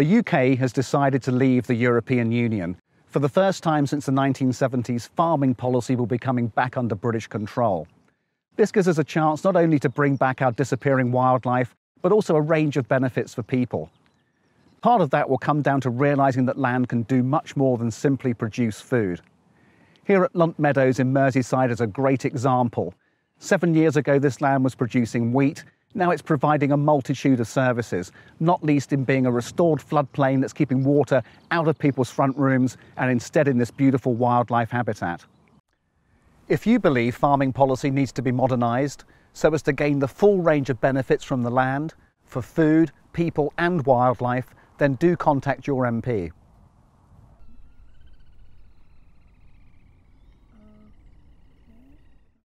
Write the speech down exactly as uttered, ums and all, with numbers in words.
The U K has decided to leave the European Union. For the first time since the nineteen seventies, farming policy will be coming back under British control. This gives us a chance not only to bring back our disappearing wildlife, but also a range of benefits for people. Part of that will come down to realising that land can do much more than simply produce food. Here at Lunt Meadows in Merseyside is a great example. Seven years ago, this land was producing wheat. Now it's providing a multitude of services, not least in being a restored floodplain that's keeping water out of people's front rooms and instead in this beautiful wildlife habitat. If you believe farming policy needs to be modernised so as to gain the full range of benefits from the land, for food, people and wildlife, then do contact your M P.